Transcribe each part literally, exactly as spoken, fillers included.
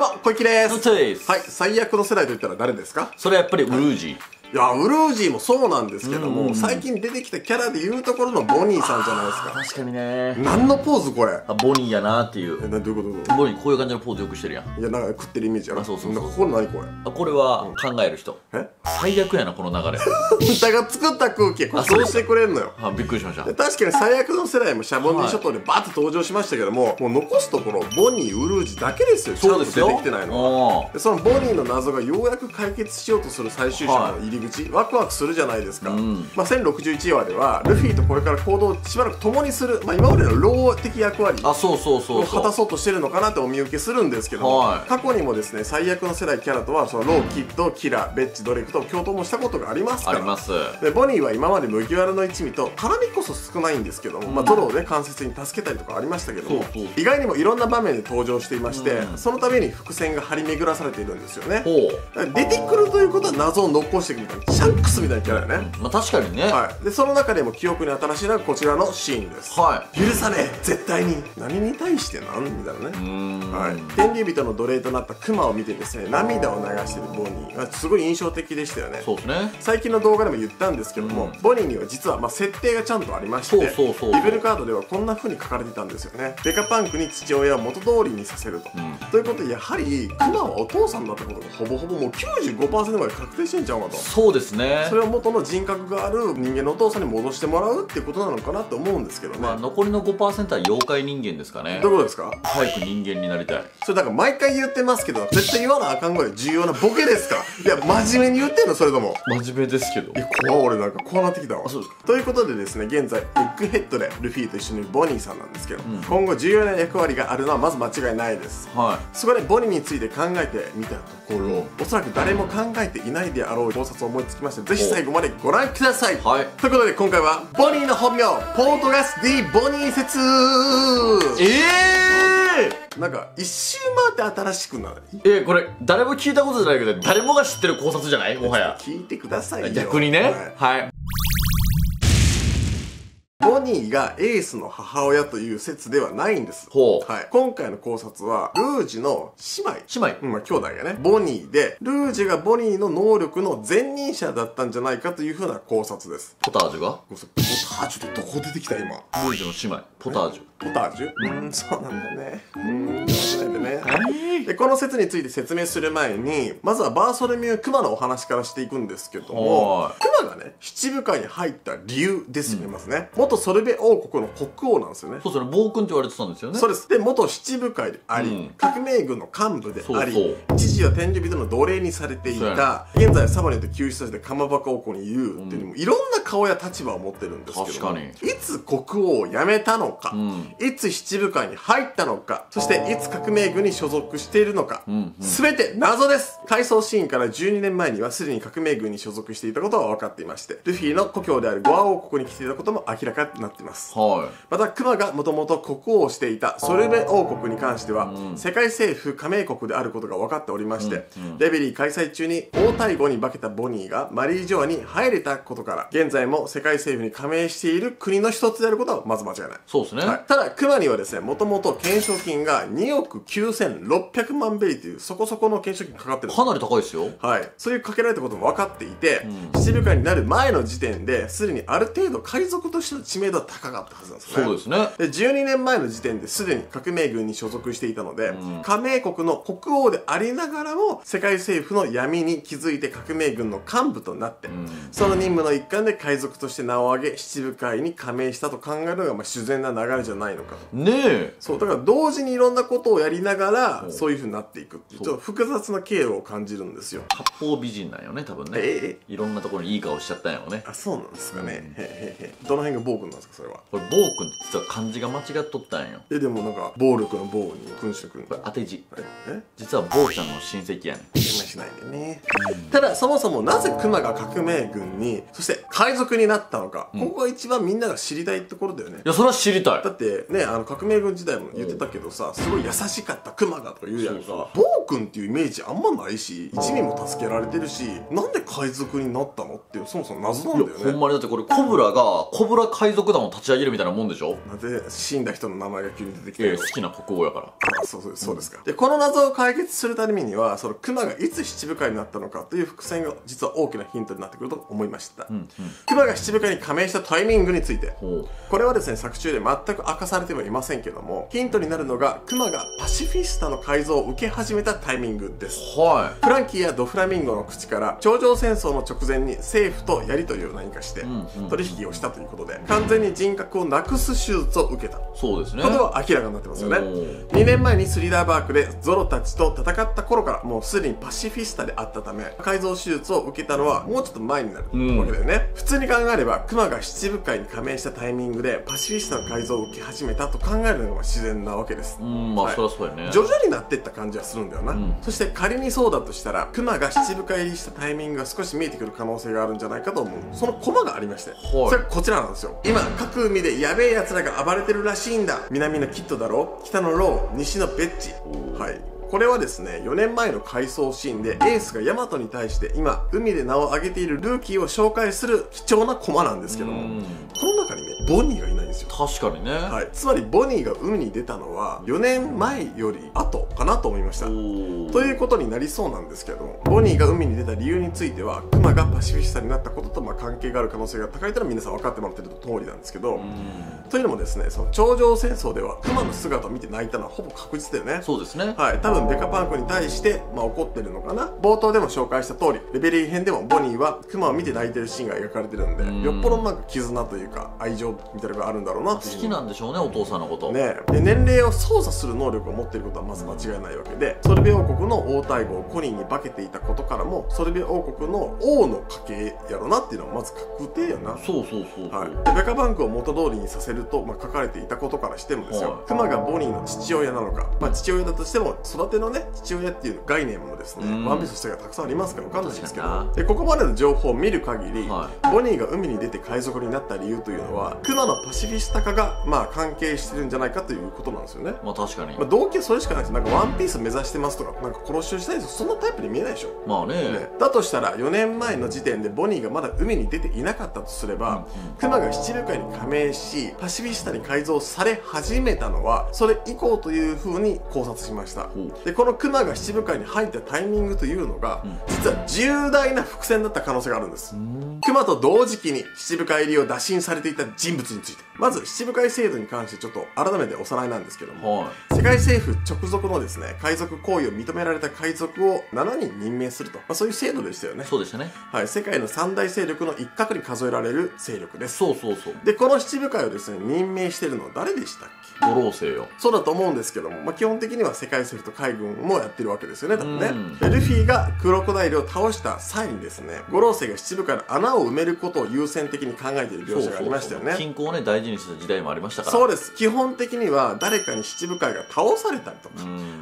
どうも、小池です。はい、最悪の世代といったら誰ですか？それはやっぱりウルージー。いや、ウルージーもそうなんですけども、最近出てきたキャラでいうところのボニーさんじゃないですか。確かにね。何のポーズこれ？あ、ボニーやなっていう。え、な、どういうこと？ボニーこういう感じのポーズよくしてるやん。いや、なんか食ってるイメージやろ。そうそう。なんかこれ何これ？あ、これは考える人。え？最悪やなこの流れ。歌が作った空気、そうしてくれんのよ。あ、びっくりしました。確かに最悪の世代もシャボンディ諸島でバーッと登場しましたけども、もう残すところボニーウルージーだけですよ。そうですよ。てないので、そのボニーの謎がようやく解決しようとする最終章の入り口、はい、ワクワクするじゃないですか、うん、まあせんろくじゅういちわではルフィとこれから行動をしばらく共にする、まあ、今までのロー的役割を果たそうとしてるのかなってお見受けするんですけども、はい、過去にもですね最悪の世代キャラとはそのロー、キッド、キラ、ベッチ、ドレイクと共闘もしたことがありますから、あります。でボニーは今まで麦わらの一味と絡みこそ少ないんですけども、うん、まあゾロをね間接に助けたりとかありましたけども、そうそう、意外にもいろんな場面で登場していまして、うん、そのために伏線が張り巡らされているんですよね。出てくるということは謎を残していくみたいなシャンクスみたいなキャラだね、うん、まあ確かにね、はい、でその中でも記憶に新しいのがこちらのシーンです、はい、許さねえ絶対に何に対してなんみたいなね、はい、天竜人の奴隷となったクマを見てですね涙を流しているボニーがすごい印象的でしたよね。そうですね。最近の動画でも言ったんですけども、うん、ボニーには実はまあ設定がちゃんとありまして、リベルカードではこんな風に書かれていたんですよね。デカパンクに父親を元通りにさせると、うん、ということでやはりクマはお父さんだったことがほぼほぼもう きゅうじゅうごパーセント まで確定してんちゃうかと。そうですね。それを元の人格がある人間のお父さんに戻してもらうっていうことなのかなと思うんですけどね。まあ残りの ごパーセント は妖怪人間ですかね。どういうことですか？早く人間になりたい。それだから毎回言ってますけど絶対言わなあかんぐらい重要なボケですか？いや真面目に言ってんのそれとも。真面目ですけど。いや怖い、俺なんかこうなってきたわ。そうですか。ということでですね現在エッグヘッドでルフィと一緒にいるボニーさんなんですけど、うん、今後重要な役割があるのはまず間違いないです。はい。そこでボニーにについて考えてみたところ、おそらく誰も考えていないであろう考察を思いつきまして、ぜひ最後までご覧ください。はい、ということで今回はボニーの本名ポートガス・ディ・ボニー説。えーなんか一周回って新しくない？え、これ誰も聞いたことじゃないけど誰もが知ってる考察じゃない？もはや聞いてくださいよ逆にね。はい、はい、ボニーがエースの母親という説ではないんです。ほう。はい。今回の考察は、ルージュの姉妹。姉妹。うん、まあ兄弟がね、ボニーで、ルージュがボニーの能力の前任者だったんじゃないかというふうな考察です。ポタージュが？ポタージュってどこ出てきた今。ルージュの姉妹。ポタージュ。ポタージュ？うん、そうなんだね。うん、そうなんだね。で、この説について説明する前に、まずはバーソルミュー・クマのお話からしていくんですけども、クマがね、七部会に入った理由ですよね、ますね。元ソルベ王国の国王なんですよね。そうですね、暴君って言われてたんですよね。そうです。で、元七部会であり、うん、革命軍の幹部であり、そうそう一時は天竜人の奴隷にされていた、現在はサバネと救出されてカマバカ王国にいるっていうのも、いろんな顔や立場を持ってるんですけども、確かにいつ国王を辞めたのか、うんいつ七部会に入ったのか、そしていつ革命軍に所属しているのか、すべ、うん、て謎です。回想シーンからじゅうにねんまえにはすでに革命軍に所属していたことは分かっていまして、ルフィの故郷であるゴア王国に来ていたことも明らかになっています。はい、また、クマがもともと国王をしていたソルベ王国に関しては、うん、世界政府加盟国であることが分かっておりまして、うんうん、レベリー開催中に王太后に化けたボニーがマリー・ジョアに入れたことから、現在も世界政府に加盟している国の一つであることはまず間違いない。そうですね。はい、ただ、クマにはですね、もともと懸賞金がにおくきゅうせんろっぴゃくまんベリというそこそこの懸賞金かかってる。かなり高いですよ。はい。そういうかけられたことも分かっていて、うん、七部会になる前の時点で、すでにある程度海賊としての知名度は高かったはずなんですね。そうですね。で、じゅうにねんまえの時点ですでに革命軍に所属していたので、うん、加盟国の国王でありながらも、世界政府の闇に気づいて革命軍の幹部となって、うん、その任務の一環で海賊として名を挙げ、七部会に加盟したと考えるのが、まあ、自然な流れじゃないのかねえ。そうだから同時にいろんなことをやりながらそういうふうになっていくっていうちょっと複雑な経路を感じるんですよ。八方美人なんよね多分ね。ええ、いろんなところにいい顔しちゃったんやろね。あ、そうなんですかね。へへへ。どの辺が暴君なんですかそれは。これ暴君って実は漢字が間違っとったんよ。え、でもなんか暴力の暴に君主君これ当て字。え、実は暴ちゃんの親戚やねん。邪魔しないでね。ただそもそもなぜクマが革命軍にそして海賊になったのか、ここが一番みんなが知りたいところだよね。いやそれは知りたい。だってってね、あの革命軍時代も言ってたけどさ、すごい優しかったクマがとか言うじゃんか。暴君っていうイメージあんまないし、一味も助けられてるし、なんで海賊になったのっていう、そもそも謎なんだよね。ほんまにだってこれコブラがコブラ海賊団を立ち上げるみたいなもんでしょ。なんで死んだ人の名前が急に出てきて、好きな国王やから。あ、そうそうそうですか。でこの謎を解決するためには、そのクマがいつ七部会になったのかという伏線が実は大きなヒントになってくると思いました。クマが七部会に加盟したタイミングについて、これはですね作中で全く明かされてはいませんけども、ヒントになるのがクマがパシフィスタの改造を受け始めたタイミングです。はい、フランキーやドフラミンゴの口から頂上戦争の直前に政府とやり取りを何かして取引をしたということで、完全に人格をなくす手術を受けたそうですね。ことは明らかになってますよね。にねんまえにスリラーバークでゾロたちと戦った頃からもうすでにパシフィスタであったため、改造手術を受けたのはもうちょっと前になるわけだよね。普通に考えればクマが七部会に加盟したタイミングでパシフィスタの改造を受け始めたと考えるのが自然なわけです。うん、まあそりゃそうやね。徐々になっていった感じはするんだよな。うん、そして仮にそうだとしたら、クマが七部会入りしたタイミングが少し見えてくる可能性があるんじゃないかと思う。そのコマがありまして、はい、それがこちらなんですよ。今各海でやべえやつらが暴れてるらしいんだ。南のキッドだろ、北のロー、西のベッチ。はい、これはですね、よねんまえの回想シーンでエースがヤマトに対して今海で名を挙げているルーキーを紹介する貴重なコマなんですけども、この中にねボニーがいないんですよ。確かにね、はい、つまりボニーが海に出たのはよねんまえより後かなと思いました。ということになりそうなんですけども、ボニーが海に出た理由についてはクマがパシフィスタになったこととまあ関係がある可能性が高いというのは皆さん分かってもらってる通りなんですけど、というのもですね、その頂上戦争ではクマの姿を見て泣いたのはほぼ確実だよね。そうですね、はい、多分ベカパンコに対して、まあ、怒ってるのかな。冒頭でも紹介した通り、レベリー編でもボニーはクマを見て泣いてるシーンが描かれてるんで、んよっぽどなんか絆というか愛情みたいなのがあるんだろうなっていう。好きなんでしょうね、お父さんのことね。で年齢を操作する能力を持っていることはまず間違いないわけで、ソルベ王国の王太后をコニーに化けていたことからも、ソルベ王国の王の家系やろなっていうのはまず確定やな。そうそうそう、はい、でベカパンコを元通りにさせると、まあ、書かれていたことからしてもですよ、クマがボニーの父親なのか、まあ、父親だとしても育てのね父親っていう概念もですね、ワンピースとしてがたくさんありますから分かんないんですけど、でここまでの情報を見る限り、はい、ボニーが海に出て海賊になった理由というのはクマのパシフィスタ化がまあ関係してるんじゃないかということなんですよね。まあ確かに、まあ、動機はそれしかないです。なんかワンピース目指してますとか、なんか殺しをしたいです、そんなタイプに見えないでしょ。まあ ね, ねだとしたらよねんまえの時点でボニーがまだ海に出ていなかったとすれば、うん、うん、クマが七部会に加盟しパシフィスタに改造され始めたのはそれ以降というふうに考察しました。でこのクマが七部会に入ったタイミングというのが、うん、実は重大な伏線だった可能性があるんです。クマと同時期に七部会入りを打診されていた人物について、まず七部会制度に関してちょっと改めておさらいなんですけども、はい、世界政府直属のですね海賊行為を認められた海賊をしちにん任命すると、まあ、そういう制度でしたよね。そうでしたね、はい、世界の三大勢力の一角に数えられる勢力です。そうそうそう。でこの七部会をですね任命してるのは誰でしたっけ。五老星よ。そうだと思うんですけども、まあ、基本的には世界政府と海軍もやってるわけですよね、多分ね。でルフィがクロコダイルを倒した際にですね、五老星が七部会の穴を埋めることを優先的に考えている描写がありましたよね。そうそうそう、均衡をね大事にした時代もありましたから。そうです。基本的には誰かに七部会が倒されたりとか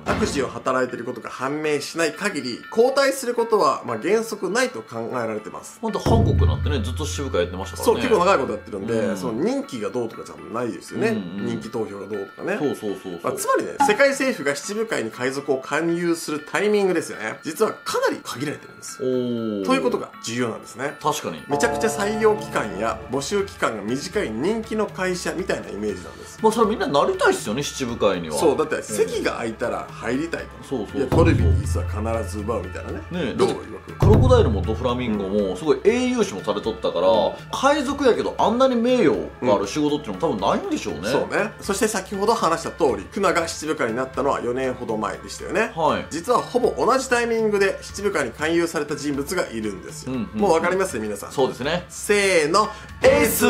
悪事を働いていることが判明しない限り交代することはまあ原則ないと考えられてます。本当韓国なんてねずっと七部会やってましたからね。そう、結構長いことやってるんで、その任期がどうとかじゃないですよね。人気投票がどうとかね。そうそうそうそう。つまりね、世界政府が七部会に海賊を勧誘するタイミングですよね。実はかなり限られてるんです。ということが重要なんですね。確かにめちゃくちゃ採用期間や募集期間が短い人気の会社みたいなイメージなんです。まあそれみんななりたいっすよね、七部会には。そうだって席が空いたら入りたいと。そうそうそう。トルビースは必ず奪うみたいなね。ねえ、どういうわけ。クロコダイルもドフラミンゴもすごい英雄視もされとったから、海賊やけどあんなに名誉がある仕事っていうのも多分ないんでしょうね。そうね。そして先ほど話した通りクマが七部会になったのはよねんほど前でしたよね。はい。実はほぼ同じタイミングで七部会に勧誘された人物がいるんですよ。もうわかりますね皆さん。そうですね。せーの、エース。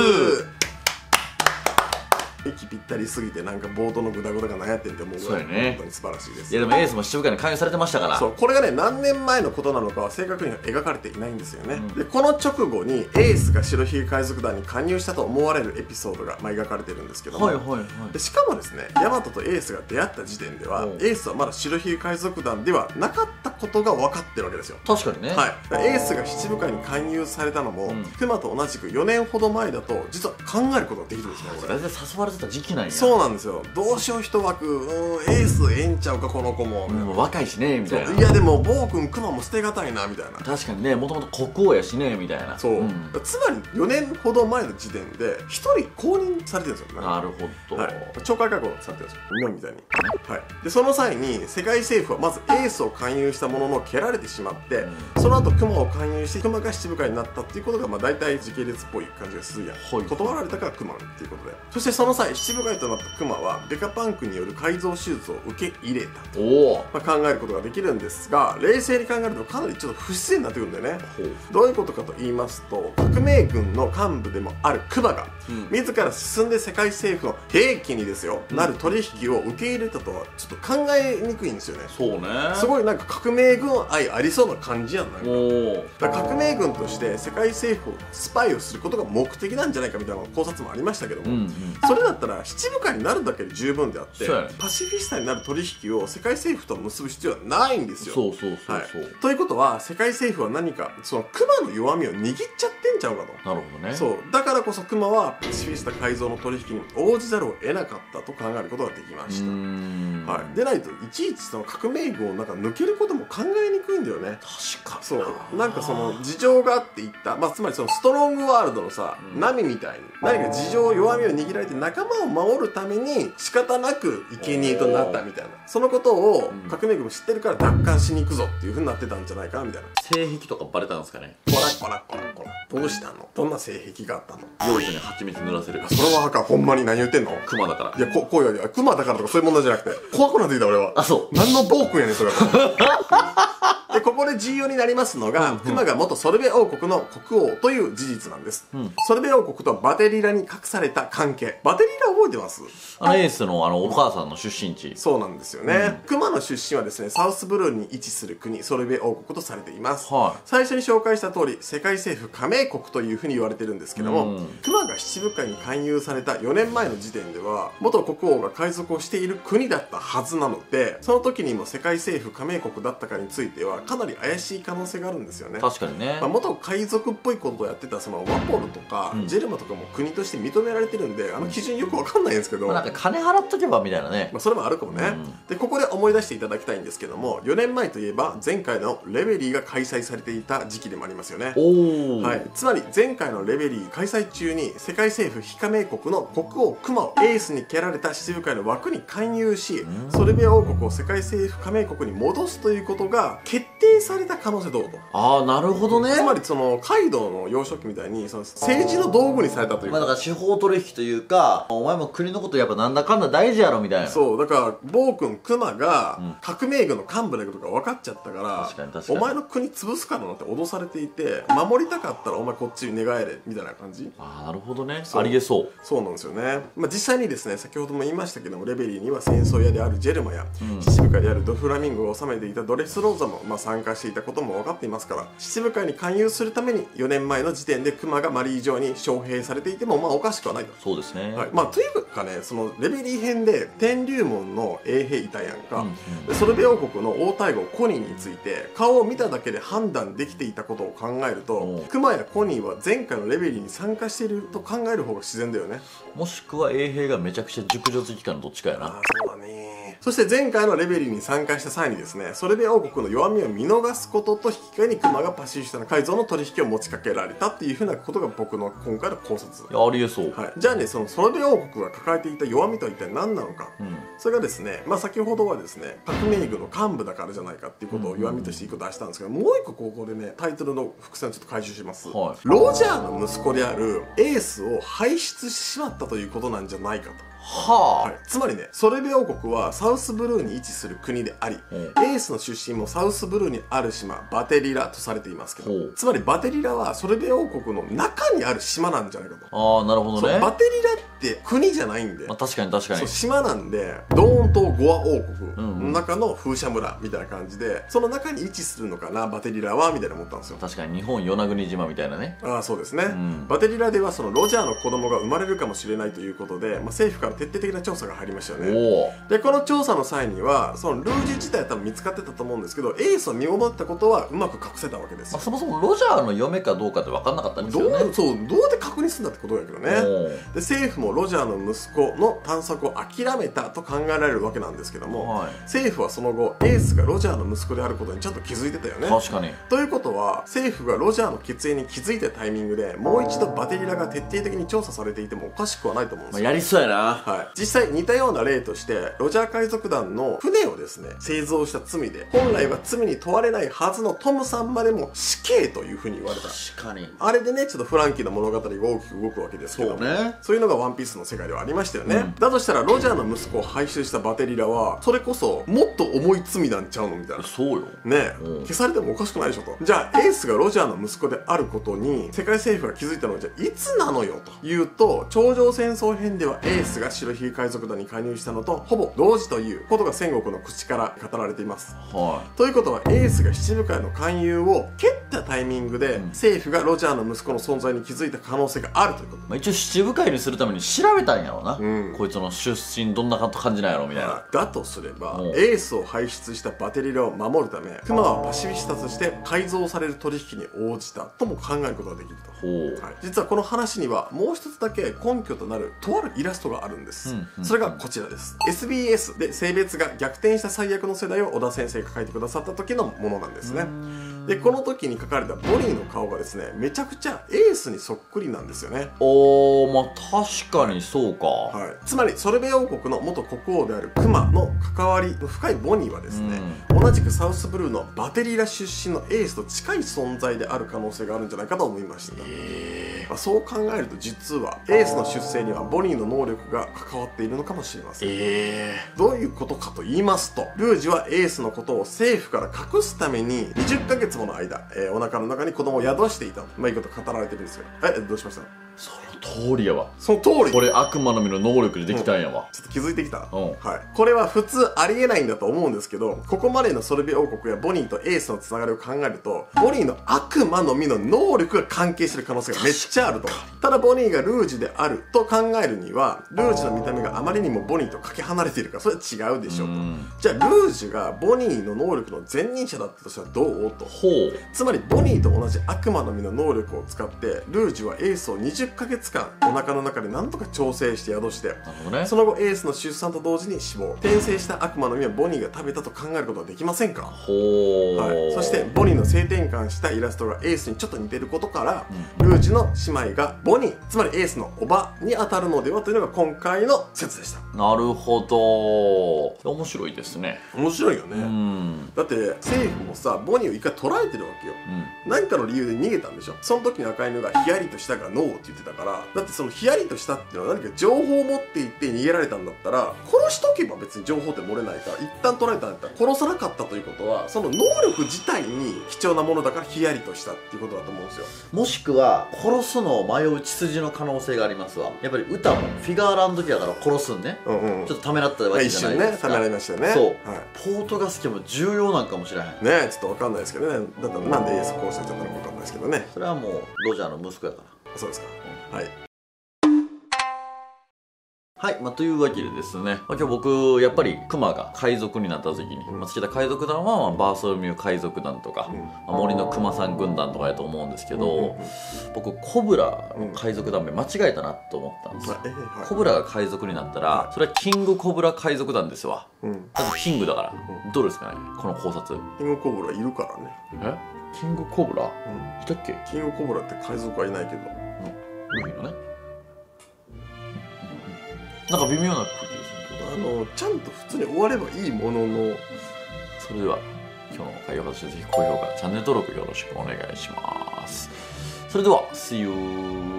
息ぴったりすぎてなんか冒頭のグダグダが何やってんって思うぐらい本当に素晴らしいです。いやでもエースも七部会に勧誘されてましたから。そう、これがね何年前のことなのかは正確には描かれていないんですよね、うん、でこの直後にエースが白ひげ海賊団に加入したと思われるエピソードがまあ描かれてるんですけども、しかもですねヤマトとエースが出会った時点では、うん、エースはまだ白ひげ海賊団ではなかったことが分かってるわけですよ。確かにね、はい、エースが七部会に勧誘されたのも、うん、クマと同じくよねんほど前だと実は考えることができるんですね。これ誘われてた時期なんや。そうなんですよ。どうしよう一枠、うん、エースええんちゃうかこの子も、うん、もう若いしねみたいな。いやでも暴君クマも捨てがたいなみたいな。確かにね、もともと国王やしねみたいな。そう、うん、つまりよねんほど前の時点でひとり公認されてるんですよね。なるほど、はい、懲戒覚悟されてるんですよ、日本みたいに、はい、でその際に世界政府はまずエースを勧誘したものの蹴られてしまって、うん、その後クマを勧誘してクマが七部会になったっていうことがまあ大体時系列っぽい感じがするやん、はい、断られたからクマっていうことで、そしてその際七部会となったクマはデカパンクによる改造手術を受け入れたとまあ考えることができるんですが、冷静に考えるとかなりちょっと不自然になってくるんだよね。どういうことかと言いますと、革命軍の幹部でもあるクマが、うん、自ら進んで世界政府の兵器にですよ、うん、なる取引を受け入れたとはちょっと考えにくいんですよね。そうね、すごいなんか革命軍愛ありそうな感じやん。なんかだから革命軍として世界政府をスパイをすることが目的なんじゃないかみたいな考察もありましたけども、うん、うん、それだったら七部会になるだけで十分であって、パシフィスタになる取引を世界政府と結ぶ必要はないんですよ。そうそうそうそう、はい、ということは世界政府は何かそのクマの弱みを握っちゃってんちゃうかと。なるほどね。そうだからこそクマはパシフィスタ改造の取引に応じざるを得なかったと考えることができました。はい、でないといちいちその革命軍をなんか抜けることも考えにくいんだよね。確かに。そうなんかその事情があっていった、まあ、つまりそのストロングワールドのさ、うん、ナミみたいに何か事情弱みを握られて仲間を守るために仕方なく生贄となったみたいな、そのことを革命軍も知ってるから奪還しに行くぞっていうふうになってたんじゃないかなみたいな。性癖とかバレたんですかね。こらこらこらこらどうしたの、どんな性癖があったの。幼女に蜂蜜塗らせる。それははかほんまに何言ってんの。クマだから。いやここういうわけ、クマだからとかそういう問題じゃなくて怖くなってきた俺は。あ、そう。何の暴君やねんそれは。でここで重要になりますのが、クマが元ソルベ王国の国王という事実なんです、うん、ソルベ王国とバテリラに隠された関係。バテリラ覚えてます？あのエースのあのお母さんの出身地。そうなんですよね、うん、クマの出身はですねサウスブルーに位置する国ソルベ王国とされています、はい、最初に紹介した通り世界政府加盟国というふうに言われてるんですけども、うん、クマが七部会に勧誘されたよねんまえの時点では元国王が海賊をしている国だったはずなので、その時にも世界政府加盟国だったかについてはかなり怪しい可能性があるんですよね。確かにね、まあ、元海賊っぽいことをやってたそのワポルとか、うん、ジェルマとかも国として認められてるんであの基準よくわかんないんですけど、なんか金払っとけばみたいなね、まあそれもあるかもね、うん、でここで思い出していただきたいんですけども、よねんまえといえば前回のレベリーが開催されていた時期でもありますよね。はい、つまり前回のレベリー開催中に世界政府非加盟国の国王クマをエースに蹴られた七部会の枠に勧誘し、うん、ソルベ王国を世界政府加盟国に戻すということが決定された可能性どうと。ああなるほどね。つまりそのカイドウの幼少期みたいにその政治の道具にされたというか、まあだから司法取引というかお前も国のことやっぱなんだかんだ大事やろみたいな。そうだから暴君クマが革命軍の幹部だけとか分かっちゃったから、うん、お前の国潰すからなって脅されていて、守りたかったらお前こっちに寝返れみたいな感じ。ああなるほどね、ありえそう。そうなんですよね、まあ、実際にですね先ほども言いましたけどもレベリーには戦争屋であるジェルマや、うん、七部会であるドフラミンゴを治めていたドレスローザもまあ参加していたことも分かっていますから、七部会に勧誘するためによねんまえの時点でクマがマリー城に招聘されていてもまあおかしくはないと。そうですね、はい、まあというかねそのレベリー編で天竜門の衛兵いたやんか、うん、うん、ソルベ王国の王太后コニーについて顔を見ただけで判断できていたことを考えると、クマやコニーは前回のレベリーに参加していると考える方が自然だよね。もしくは衛兵がめちゃくちゃ熟女好きかのどっちかやな。ああそうだね。そして前回のレベリーに参加した際にですねソルベ王国の弱みを見逃すことと引き換えにクマがパシフィスタの改造の取引を持ちかけられたっていうふうなことが僕の今回の考察。いやありえそう、はい、じゃあねそのソルベ王国が抱えていた弱みとは一体何なのか、うん、それがですねまあ先ほどはですね革命軍の幹部だからじゃないかっていうことを弱みとしていっこ出したんですけど、もういっこここでねタイトルの伏線をちょっと回収します、はい、ロジャーの息子であるエースを輩出してしまったということなんじゃないかと。はあ、はい、つまりねソルベ王国はサウスブルーに位置する国であり、ええ、エースの出身もサウスブルーにある島バテリラとされていますけど、つまりバテリラはソルベ王国の中にある島なんじゃないかと。ああなるほどね。バテリラって国じゃないんで、まあ、確かに確かにそう島なんで、ドーン島ゴア王国の中の風車村みたいな感じで、その中に位置するのかなバテリラはみたいな思ったんですよ。確かに日本与那国島みたいなね。ああそうですね、うん、バテリラではそのロジャーの子供が生まれるかもしれないということで、まあ、政府から徹底的な調査が入りましたよね。でこの調査の際にはそのルージュ自体は多分見つかってたと思うんですけど、エースを見守ったことはうまく隠せたわけです。まあそもそもロジャーの嫁かどうかって分かんなかったんですよね。どう、そう、どうやって確認するんだってことやけどね。で政府もロジャーの息子の探索を諦めたと考えられるわけなんですけども、はい、政府はその後エースがロジャーの息子であることにちゃんと気づいてたよね。確かに。ということは政府がロジャーの血縁に気づいたタイミングでもう一度バテリラが徹底的に調査されていてもおかしくはないと思うんですよ。やりそうやな。はい、実際似たような例としてロジャー海賊団の船をですね製造した罪で本来は罪に問われないはずのトムさんまでも死刑というふうに言われた。確かに。あれでねちょっとフランキーの物語が大きく動くわけですけども、そうね、そういうのがワンピースの世界ではありましたよね、うん、だとしたらロジャーの息子を買収したバテリラはそれこそもっと重い罪なんちゃうのみたいな。そうよね、うん、消されてもおかしくないでしょと。じゃあエースがロジャーの息子であることに世界政府が気づいたのはじゃあいつなのよというと、頂上戦争編ではエースが白ひげ海賊団に加入したのとほぼ同時ということが戦国の口から語られています。はい、ということはエースが七部会の勧誘を蹴ったタイミングで、うん、政府がロジャーの息子の存在に気づいた可能性があるということ。まあ一応七部会にするために調べたんやろうな、うん、こいつの出身どんな感じなんやろみたいな。だとすればエースを輩出したバテリラを守るためクマはパシフィスタとして改造される取引に応じたとも考えることができると。はい、実はこの話にはもう一つだけ根拠となるとあるイラストがあるんです。それがこちらです。 エスビーエス で性別が逆転した最悪の世代を小田先生が書いてくださった時のものなんですね。でこの時に描かれたボニーの顔がですねめちゃくちゃエースにそっくりなんですよね。おー、まあ確かにそうか。はい、つまりソルベ王国の元国王であるクマの関わりの深いボニーはですね、同じくサウスブルーのバテリラ出身のエースと近い存在である可能性があるんじゃないかと思いました。えー、まあそう考えると実はエースの出生にはボニーの能力が関わっているのかもしれません。えー、どういうことかと言いますと、ルージュはエースのことを政府から隠すためににじゅっかげつその間、えー、お腹の中に子供を宿していた、まあいいこと語られてるんですけど、えどうしました？その通りやわ。その通り。これ悪魔の実の能力でできたんやわ。うん、ちょっと気づいてきた。うん、はい。これは普通ありえないんだと思うんですけど、ここまでのソルベ王国やボニーとエースのつながりを考えると、ボニーの悪魔の実の能力が関係してる可能性がめっちゃあると。ただボニーがルージュであると考えるには、ルージュの見た目があまりにもボニーとかけ離れているからそれは違うでしょうと。じゃあルージュがボニーの能力の前任者だったとしたらどうと。ほう。つまりボニーと同じ悪魔の実の能力を使ってルージュはエースをにじゅういっかげつかんお腹の中でなんとか調整して宿して、ね、その後エースの出産と同時に死亡。転生した悪魔の実はボニーが食べたと考えることはできませんか。はい、そしてボニーの性転換したイラストがエースにちょっと似てることから、うん、ルージュの姉妹がボニーつまりエースのおばに当たるのではというのが今回の説でした。なるほど、面白いですね。面白いよね。うん、だって政府もさボニーを一回捕らえてるわけよ。うん、何かの理由で逃げたんでしょ。その時の赤犬がヒヤリとしたがノーって言ってたから、だってそのヒヤリとしたっていうのは何か情報を持っていって逃げられたんだったら殺しとけば別に情報って漏れないから一旦取られたんだったら殺さなかったということはその能力自体に貴重なものだからヒヤリとしたっていうことだと思うんですよ。もしくは殺すのを迷う血筋の可能性がありますわ。やっぱり歌もフィガーランド時だから殺すんね。ちょっとためらったわけじゃないですか。一瞬ねためられましたよね。そう、ポートガス家も重要なんかもしれへんね。ちょっと分かんないですけどね。だからなんでエースこうしちゃったのか分かんないですけどね。それはもうロジャーの息子やから。そうですか。はい。はい、まあ、というわけでですね、まあ、今日僕やっぱりクマが海賊になった時に、うん、まあ、つけた海賊団は、まあ、バーソルミュー海賊団とか、うん、まあ、森のクマさん軍団とかやと思うんですけど、僕コブラの海賊団名間違えたなと思ったんですよ。うん、はい、コブラが海賊になったらそれはキングコブラ海賊団ですわ。うん、だってキングだから、うん、どうですかねこの考察。キングコブラいるからね。え、キングコブラ、うん、いたっけ。キングコブラって海賊はいないけどね、なんか微妙な空気ですけど、あのちゃんと普通に終わればいいものの。それでは今日の会話としてぜひ高評価、チャンネル登録よろしくお願いします。それでは See you!